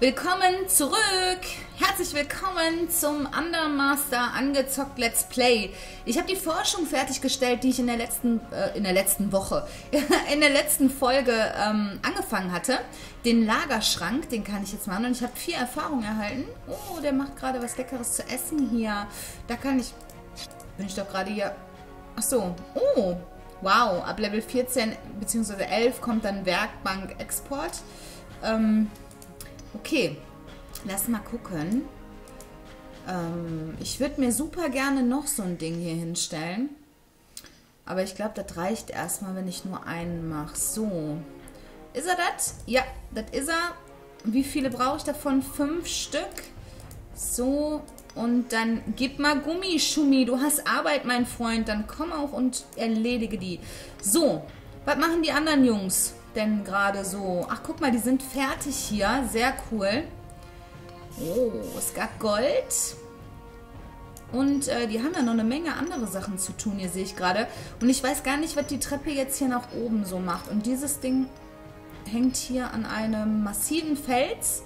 Willkommen zurück! Herzlich willkommen zum Undermaster Angezockt Let's Play. Ich habe die Forschung fertiggestellt, die ich in der letzten Folge angefangen hatte. Den Lagerschrank, den kann ich jetzt machen und ich habe 4 Erfahrungen erhalten. Oh, der macht gerade was Leckeres zu essen hier. Da kann ich... Bin ich doch gerade hier... Ach so. Oh, wow. Ab Level 14 bzw. 11 kommt dann Werkbank-Export. Okay, lass mal gucken. Ich würde mir super gerne noch so ein Ding hier hinstellen. Aber ich glaube, das reicht erstmal, wenn ich nur einen mache. So. Ist er das? Ja, das ist er. Wie viele brauche ich davon? 5 Stück. So. Und dann gib mal Gummischummi. Du hast Arbeit, mein Freund. Dann komm auch und erledige die. So. Was machen die anderen Jungs denn gerade so? Ach, guck mal, die sind fertig hier. Sehr cool. Oh, es gab Gold. Und die haben ja noch eine Menge andere Sachen zu tun. Hier sehe ich gerade. Und ich weiß gar nicht, was die Treppe jetzt hier nach oben so macht. Und dieses Ding hängt hier an einem massiven Fels.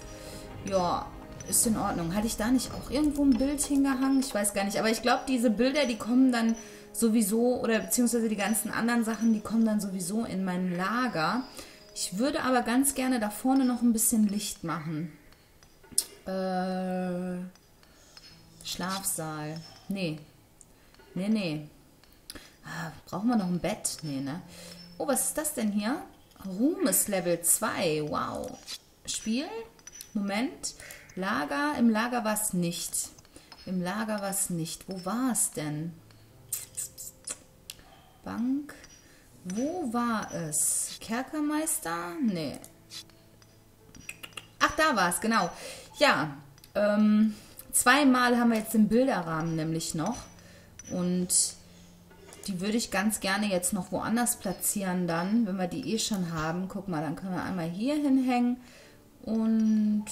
Ja, ist in Ordnung. Hatte ich da nicht auch irgendwo ein Bild hingehangen? Ich weiß gar nicht. Aber ich glaube, diese Bilder, die kommen dann sowieso, oder beziehungsweise die ganzen anderen Sachen, die kommen dann sowieso in mein Lager. Ich würde aber ganz gerne da vorne noch ein bisschen Licht machen. Schlafsaal. Nee. Nee, nee. Ah, brauchen wir noch ein Bett? Nee, ne? Oh, was ist das denn hier? Ruhm ist Level 2. Wow. Spiel? Moment. Lager. Im Lager war es nicht. Im Lager war es nicht. Wo war es denn? Bank. Wo war es? Kerkermeister? Nee. Ach, da war es, genau. Ja, zweimal haben wir jetzt den Bilderrahmen nämlich noch. Und die würde ich ganz gerne jetzt noch woanders platzieren dann, wenn wir die eh schon haben. Guck mal, dann können wir einmal hier hinhängen. Und...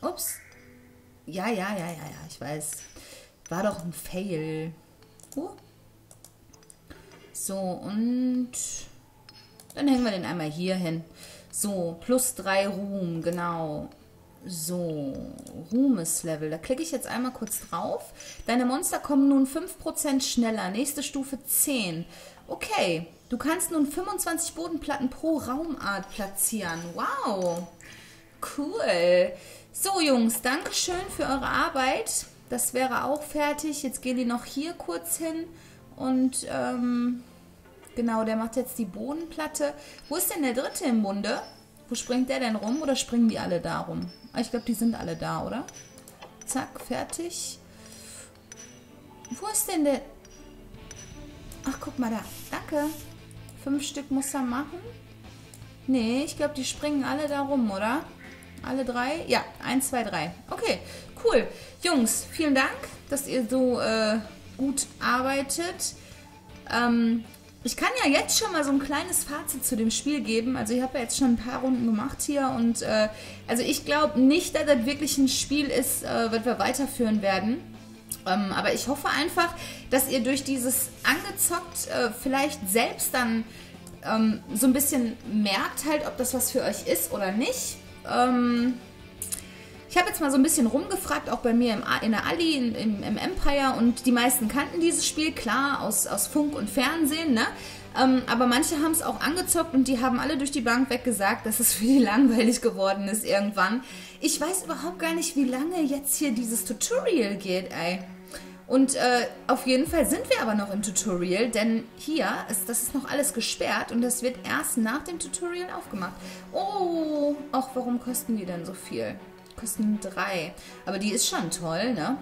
Ups. Ja, ich weiß. War doch ein Fail. So, und dann hängen wir den einmal hier hin. So, plus 3 Ruhm, genau. So, Ruhmeslevel. Da klicke ich jetzt einmal kurz drauf. Deine Monster kommen nun 5% schneller. Nächste Stufe 10. Okay, du kannst nun 25 Bodenplatten pro Raumart platzieren. Wow, cool. So, Jungs, Dankeschön für eure Arbeit. Das wäre auch fertig. Jetzt gehen die noch hier kurz hin. Und genau, der macht jetzt die Bodenplatte. Wo ist denn der Dritte im Bunde? Wo springt der denn rum? Oder springen die alle da rum? Ich glaube, die sind alle da, oder? Zack, fertig. Wo ist denn der... Ach, guck mal da. Danke. 5 Stück muss er machen. Nee, ich glaube, die springen alle da rum, oder? Alle 3? Ja, 1, 2, 3. Okay, cool. Jungs, vielen Dank, dass ihr so gut arbeitet. Ich kann ja jetzt schon mal so ein kleines Fazit zu dem Spiel geben. Also ich habe ja jetzt schon ein paar Runden gemacht hier und also ich glaube nicht, dass das wirklich ein Spiel ist, was wir weiterführen werden. Aber ich hoffe einfach, dass ihr durch dieses Angezockt vielleicht selbst dann so ein bisschen merkt halt, ob das was für euch ist oder nicht. Ich habe jetzt mal so ein bisschen rumgefragt, auch bei mir in der Alli, im Empire, und die meisten kannten dieses Spiel, klar, aus Funk und Fernsehen, ne? Aber manche haben es auch angezockt und die haben alle durch die Bank weg gesagt, dass es für die langweilig geworden ist irgendwann. Ich weiß überhaupt gar nicht, wie lange jetzt hier dieses Tutorial geht, ey. Und auf jeden Fall sind wir aber noch im Tutorial, denn hier, das ist noch alles gesperrt und das wird erst nach dem Tutorial aufgemacht. Oh, auch warum kosten die denn so viel? Kosten 3. Aber die ist schon toll, ne?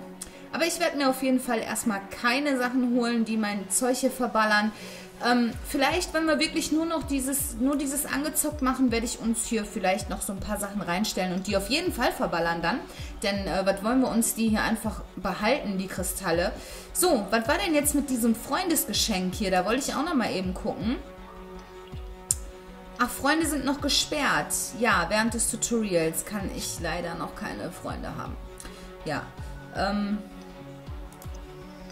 Aber ich werde mir auf jeden Fall erstmal keine Sachen holen, die mein Zeug hier verballern. Vielleicht, wenn wir wirklich nur dieses angezockt machen, werde ich uns hier vielleicht noch so ein paar Sachen reinstellen und die auf jeden Fall verballern dann. Denn was wollen wir uns die hier einfach behalten, die Kristalle. So, was war denn jetzt mit diesem Freundesgeschenk hier? Da wollte ich auch nochmal eben gucken. Ach, Freunde sind noch gesperrt. Ja, während des Tutorials kann ich leider noch keine Freunde haben. Ja,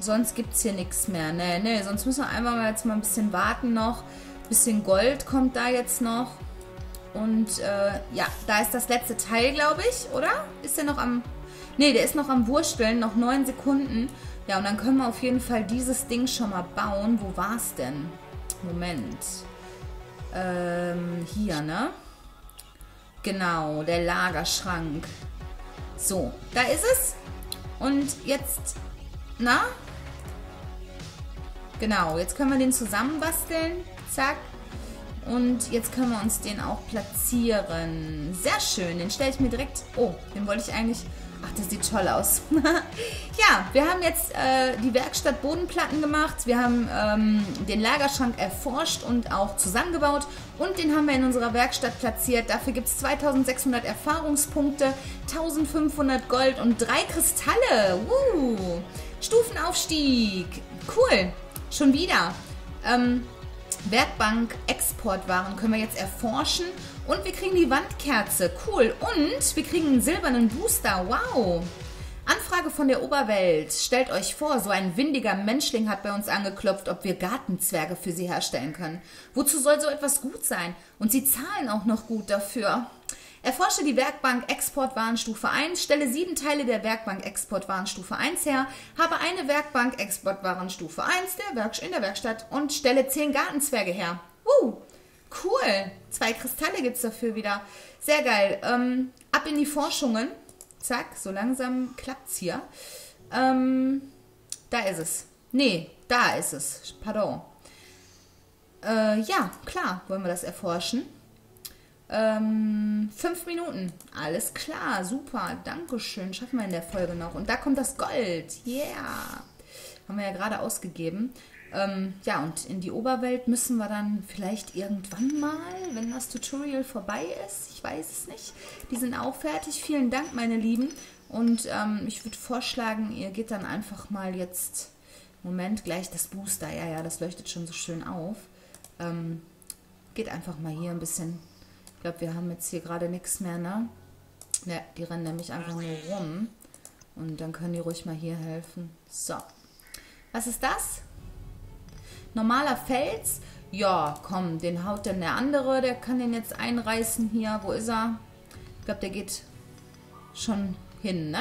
sonst gibt es hier nichts mehr. Nee, sonst müssen wir einfach mal ein bisschen warten noch. Ein bisschen Gold kommt da jetzt noch. Und ja, da ist das letzte Teil, glaube ich, oder? Ist der noch am... Ne, der ist noch am Wursteln, noch 9 Sekunden. Ja, und dann können wir auf jeden Fall dieses Ding schon mal bauen. Wo war's denn? Moment. Hier, ne? Genau, der Lagerschrank. So, da ist es. Und jetzt, na? Genau, jetzt können wir den zusammenbasteln. Zack. Und jetzt können wir uns den auch platzieren. Sehr schön, den stelle ich mir direkt... Oh, den wollte ich eigentlich... Ach, das sieht toll aus. Ja, wir haben jetzt die Werkstatt Bodenplatten gemacht. Wir haben den Lagerschrank erforscht und auch zusammengebaut. Und den haben wir in unserer Werkstatt platziert. Dafür gibt es 2600 Erfahrungspunkte, 1500 Gold und 3 Kristalle. Stufenaufstieg. Cool. Schon wieder. Werkbank-Export-Waren können wir jetzt erforschen. Und wir kriegen die Wandkerze. Cool. Und wir kriegen einen silbernen Booster. Wow. Anfrage von der Oberwelt. Stellt euch vor, so ein windiger Menschling hat bei uns angeklopft, ob wir Gartenzwerge für sie herstellen können. Wozu soll so etwas gut sein? Und sie zahlen auch noch gut dafür. Erforsche die Werkbank-Export-Warenstufe 1, stelle 7 Teile der Werkbank-Export-Warenstufe 1 her, habe eine Werkbank-Export-Warenstufe 1 in der Werkstatt und stelle 10 Gartenzwerge her. Cool. 2 Kristalle gibt es dafür wieder. Sehr geil. Ab in die Forschungen. Zack, so langsam klappt es hier. Da ist es. Nee, da ist es. Pardon. Ja, klar, wollen wir das erforschen. 5 Minuten. Alles klar, super. Dankeschön. Schaffen wir in der Folge noch. Und da kommt das Gold. Yeah. Haben wir ja gerade ausgegeben. Ja, und in die Oberwelt müssen wir dann vielleicht irgendwann mal, wenn das Tutorial vorbei ist. Ich weiß es nicht. Die sind auch fertig. Vielen Dank, meine Lieben. Und ich würde vorschlagen, ihr geht dann einfach mal jetzt... Moment, gleich das Booster. Ja, ja, das leuchtet schon so schön auf. Geht einfach mal hier ein bisschen... Ich glaube, wir haben jetzt hier gerade nichts mehr, ne? Ja, die rennen nämlich einfach nur rum. Und dann können die ruhig mal hier helfen. So. Was ist das? Normaler Fels? Ja, komm, den haut denn der andere. Der kann den jetzt einreißen hier. Wo ist er? Ich glaube, der geht schon hin, ne?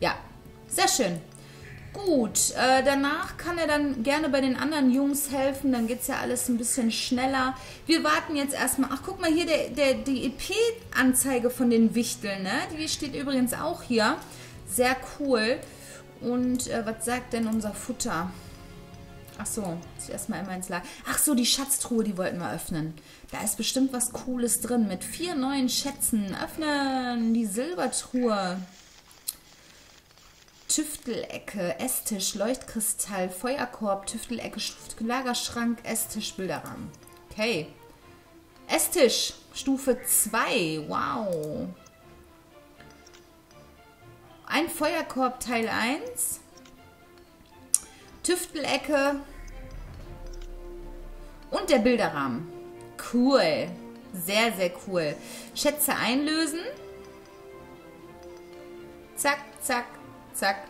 Ja, sehr schön. Gut, danach kann er dann gerne bei den anderen Jungs helfen, dann geht es ja alles ein bisschen schneller. Wir warten jetzt erstmal, ach guck mal hier, die EP-Anzeige von den Wichteln, ne? Die steht übrigens auch hier, sehr cool. Und was sagt denn unser Futter? Ach so, muss ich erstmal immer ins Lager. Ach so, die Schatztruhe, die wollten wir öffnen. Da ist bestimmt was Cooles drin mit 4 neuen Schätzen. Öffnen, die Silbertruhe. Tüftelecke, Esstisch, Leuchtkristall, Feuerkorb, Tüftelecke, Lagerschrank, Esstisch, Bilderrahmen. Okay. Esstisch, Stufe 2. Wow. Ein Feuerkorb, Teil 1. Tüftelecke. Und der Bilderrahmen. Cool. Sehr, sehr cool. Schätze einlösen. Zack, zack. Zack,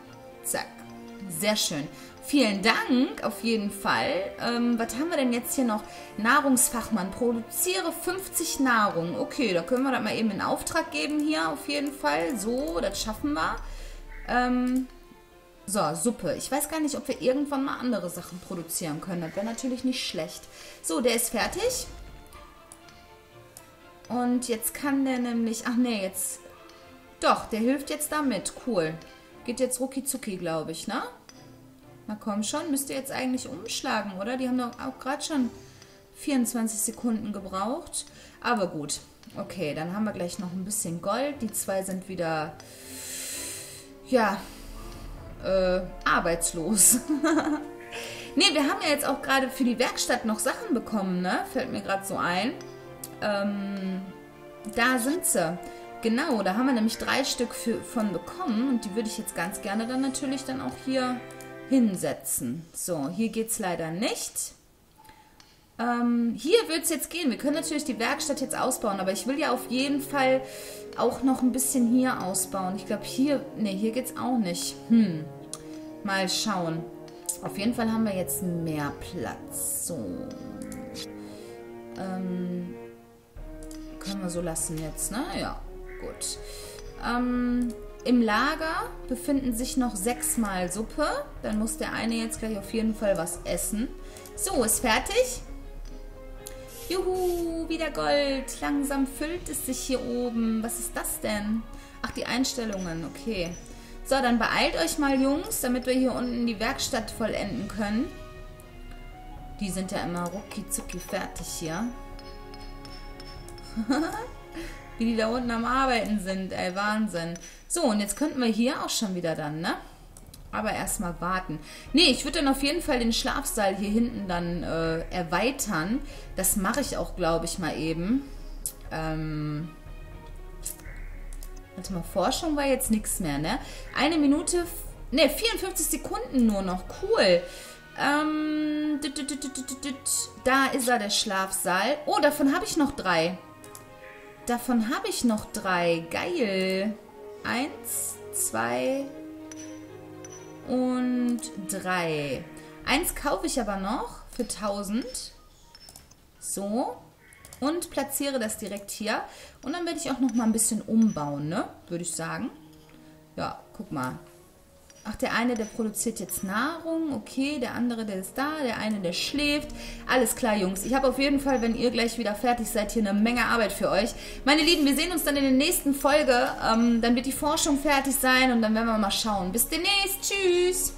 zack. Sehr schön. Vielen Dank auf jeden Fall. Was haben wir denn jetzt hier noch? Nahrungsfachmann. Produziere 50 Nahrung. Okay, da können wir das mal eben in Auftrag geben hier auf jeden Fall. So, das schaffen wir. So, Suppe. Ich weiß gar nicht, ob wir irgendwann mal andere Sachen produzieren können. Das wäre natürlich nicht schlecht. So, der ist fertig. Und jetzt kann der nämlich... Ach nee, jetzt... Doch, der hilft jetzt damit. Cool. Geht jetzt rucki-zucki, glaube ich, ne? Na komm schon, müsst ihr jetzt eigentlich umschlagen, oder? Die haben doch auch gerade schon 24 Sekunden gebraucht. Aber gut. Okay, dann haben wir gleich noch ein bisschen Gold. Die 2 sind wieder, ja, arbeitslos. Ne, wir haben ja jetzt auch gerade für die Werkstatt noch Sachen bekommen, ne? Fällt mir gerade so ein. Da sind sie. Genau, da haben wir nämlich 3 Stück von bekommen und die würde ich jetzt ganz gerne dann natürlich dann auch hier hinsetzen. So, hier geht es leider nicht. Hier wird es jetzt gehen. Wir können natürlich die Werkstatt jetzt ausbauen, aber ich will ja auf jeden Fall auch noch ein bisschen hier ausbauen. Ich glaube hier, ne, hier geht es auch nicht. Mal schauen. Auf jeden Fall haben wir jetzt mehr Platz. So. können wir so lassen jetzt, ne? Ja, gut. Im Lager befinden sich noch 6 Mal Suppe. Dann muss der eine jetzt gleich auf jeden Fall was essen. So, ist fertig. Juhu, wieder Gold. Langsam füllt es sich hier oben. Was ist das denn? Ach, die Einstellungen. Okay. So, dann beeilt euch mal, Jungs, damit wir hier unten die Werkstatt vollenden können. Die sind ja immer rucki-zucki fertig hier. Wie die da unten am Arbeiten sind, ey, Wahnsinn. So, und jetzt könnten wir hier auch schon wieder dann, ne? Aber erstmal warten. Nee, ich würde dann auf jeden Fall den Schlafsaal hier hinten dann erweitern. Das mache ich auch, glaube ich, mal eben. Warte mal, Forschung war jetzt nichts mehr, ne? 1 Minute, ne, 54 Sekunden nur noch, cool. Da ist er, der Schlafsaal. Oh, davon habe ich noch 3. Davon habe ich noch 3. Geil. 1, 2 und 3. 1 kaufe ich aber noch für 1000. So. Und platziere das direkt hier. Und dann werde ich auch noch mal ein bisschen umbauen, ne? Würde ich sagen. Ja, guck mal. Ach, der eine, der produziert jetzt Nahrung. Okay, der andere, der ist da. Der eine, der schläft. Alles klar, Jungs. Ich habe auf jeden Fall, wenn ihr gleich wieder fertig seid, hier eine Menge Arbeit für euch. Meine Lieben, wir sehen uns dann in der nächsten Folge. Dann wird die Forschung fertig sein und dann werden wir mal schauen. Bis demnächst. Tschüss.